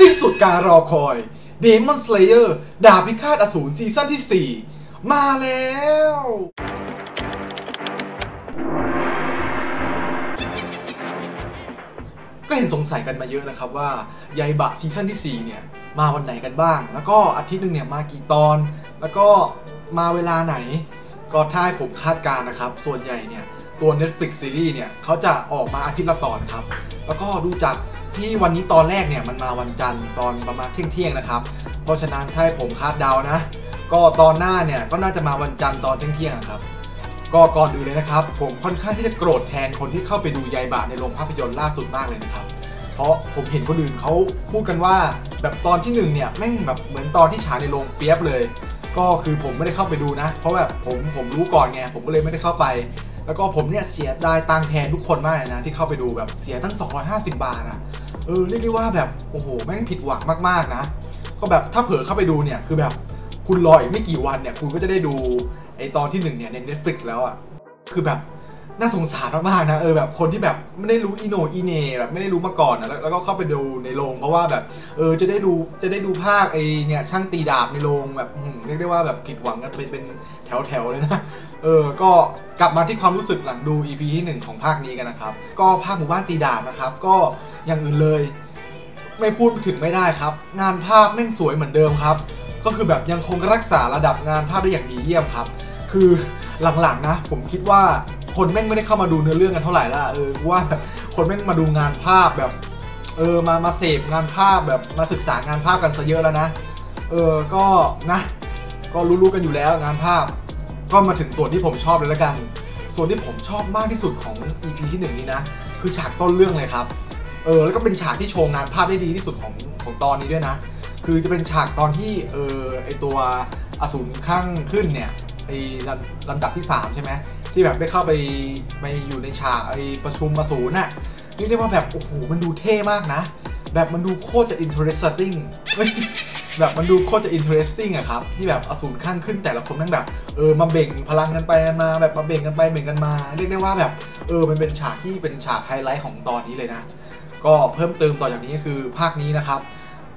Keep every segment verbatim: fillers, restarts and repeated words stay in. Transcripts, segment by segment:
สิ้นสุดการรอคอย Demon Slayer ดาบพิฆาตอสูรซีซั่นที่สี่มาแล้วก็เห็นสงสัยกันมาเยอะนะครับว่าไยบะซีซั่นที่สี่เนี่ยมาวันไหนกันบ้างแล้วก็อาทิตย์นึงเนี่ยมากี่ตอนแล้วก็มาเวลาไหนก็ถ้าให้ผมคาดการณ์นะครับส่วนใหญ่เนี่ยตัว Netflix ซีรีส์เนี่ยเขาจะออกมาอาทิตย์ละตอนครับแล้วก็ดูจากที่วันนี้ตอนแรกเนี่ยมันมาวันจันทร์ตอนประมาณเที่ยงๆนะครับเพราะฉะนั้นถ้าผมคาดเดานะก็ตอนหน้าเนี่ยก็น่าจะมาวันจันทร์ตอนเที่ยงๆครับก็ก่อนอื่นเลยนะครับผมค่อนข้างที่จะโกรธแทนคนที่เข้าไปดูไยบะในโรงภาพยนตร์ล่าสุดมากเลยนะครับเพราะผมเห็นคนอื่นเขาพูดกันว่าแบบตอนที่หนึ่งเนี่ยแม่งแบบเหมือนตอนที่ฉายในโรงเปียบเลยก็คือผมไม่ได้เข้าไปดูนะเพราะแบบผมผมรู้ก่อนไงผมก็เลยไม่ได้เข้าไปแล้วก็ผมเนี่ยเสียดายตังแทนทุกคนมากเลยนะที่เข้าไปดูแบบเสียตั้งสองร้อยห้าสิบบาทนะเออเรียกได้ว่าแบบโอ้โหแม่งผิดหวังมากๆนะก็แบบถ้าเผื่อเข้าไปดูเนี่ยคือแบบคุณรออีกไม่กี่วันเนี่ยคุณก็จะได้ดูไอตอนที่หนึ่งเนี่ยใน Netflix แล้วอ่ะคือแบบน่าสงสารมากๆนะเออแบบคนที่แบบไม่ได้รู้อีโนอีเน่แบบไม่ได้รู้มาก่อนนะแล้วแล้วก็เข้าไปดูในโรงเพราะว่าแบบเออจะได้ดูจะได้ดูภาคไอเนี่ยช่างตีดาบในโรงแบบเรียกได้ว่าแบบผิดหวังกันเป็นเป็นแถวๆเลยนะเออก็กลับมาที่ความรู้สึกหลังดู อี พี ที่หนึ่งของภาคนี้กันนะครับก็ภาคหมู่บ้านตีดาบนะครับก็อย่างอื่นเลยไม่พูดถึงไม่ได้ครับงานภาพแม่งสวยเหมือนเดิมครับก็คือแบบยังคงรักษาระดับงานภาพได้อย่างดีเยี่ยมครับคือหลังๆนะผมคิดว่าคนแม่งไม่ได้เข้ามาดูเนื้อเรื่องกันเท่าไหร่ละเออว่าคนแม่งมาดูงานภาพแบบเออมามาเสพงานภาพแบบมาศึกษางานภาพกันซะเยอะแล้วนะเออก็นะก็รู้ๆกันอยู่แล้วงานภาพก็มาถึงส่วนที่ผมชอบเลยละกันส่วนที่ผมชอบมากที่สุดของ อี พี ที่หนึ่งนี้นะคือฉากต้นเรื่องเลยครับเออแล้วก็เป็นฉากที่โชว์งานภาพได้ดีที่สุดของของตอนนี้ด้วยนะคือจะเป็นฉากตอนที่เออไอตัวอสูรข้างขึ้นเนี่ยไอลำดับที่สามใช่ไหมที่แบบได้เข้าไปไปอยู่ในฉากไอประชุมอสูรน่ะเรียกได้ว่าแบบโอ้โหมันดูเท่มากนะแบบมันดูโคตรจะ interesting แบบมันดูโคตรจะ interesting อะครับที่แบบอสูรข้างขึ้นแต่ละคนนั่งแบบเออมาเบ่งพลังกันไปกันมาแบบมาเบ่งกันไปเบ่งกันมาเรียกได้ว่าแบบเออมันเป็นฉากที่เป็นฉากไฮไลท์ของตอนนี้เลยนะก็เพิ่มเติมต่ออย่างนี้คือภาคนี้นะครับ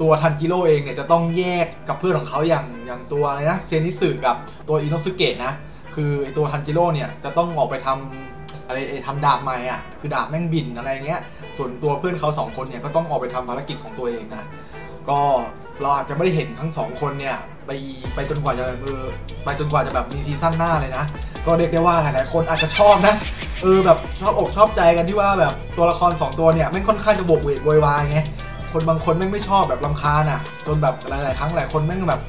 ตัวทันจิโร่เองเนี่ยจะต้องแยกกับเพื่อนของเขาอย่างอย่างตัวอะไรนะเซนิสึกับตัวอิโนสึเกะนะคือไอตัวทันจิโร่เนี่ยจะต้องออกไปทำอะไรทำดาบใหม่อ่ะคือดาบแม่งบินอะไรเงี้ยส่วนตัวเพื่อนเขาสองคนเนี่ยก็ต้องออกไปทำภารกิจของตัวเองนะก็เราอาจจะไม่ได้เห็นทั้งสองคนเนี่ยไปไปจนกว่าจะเออไปจนกว่าจะแบบมีซีซั่นหน้าเลยนะก็เรียกได้ว่าหลายๆคนอาจจะชอบนะเออแบบชอบอกชอบใจกันที่ว่าแบบตัวละครสองตัวเนี่ยไม่ค่อนข้างจะบวกเวทโวยวายไงคนบางคนแม่งไม่ชอบแบบรำคาญอ่ะจนแบบหลายๆครั้งหลายคนแม่งแบบ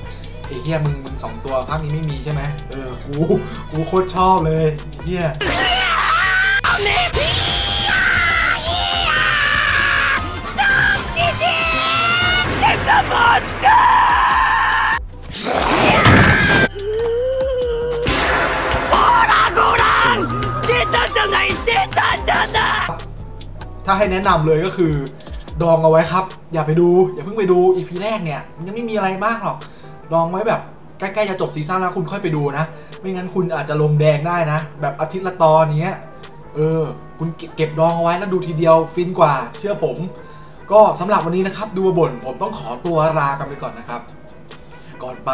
ไอ้เหี้ยมึงมึงสองตัวภาคนี้ไม่มีใช่ไหมเออกูกูโคตรชอบเลยเหี้ยถ้าให้แนะนำเลยก็คือดองเอาไว้ครับอย่าไปดูอย่าเพิ่งไปดู อี พี แรกเนี่ยมันยังไม่มีอะไรมากหรอกดองไว้แบบใกล้ๆจะจบซีซั่นแล้วคุณค่อยไปดูนะไม่งั้นคุณอาจจะลงแดงได้นะแบบอาทิตย์ละตอนเนี้ยเออคุณเก็บดองเอาไว้แล้วดูทีเดียวฟินกว่าเชื่อผมก็สำหรับวันนี้นะครับดูบ่นผมต้องขอตัวลากันไปก่อนนะครับก่อนไป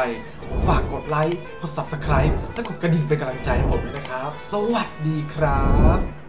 ฝากกดไลค์กด ซับสไครบ์ และกดกระดิ่งเป็นกำลังใจให้ผมด้วยนะครับสวัสดีครับ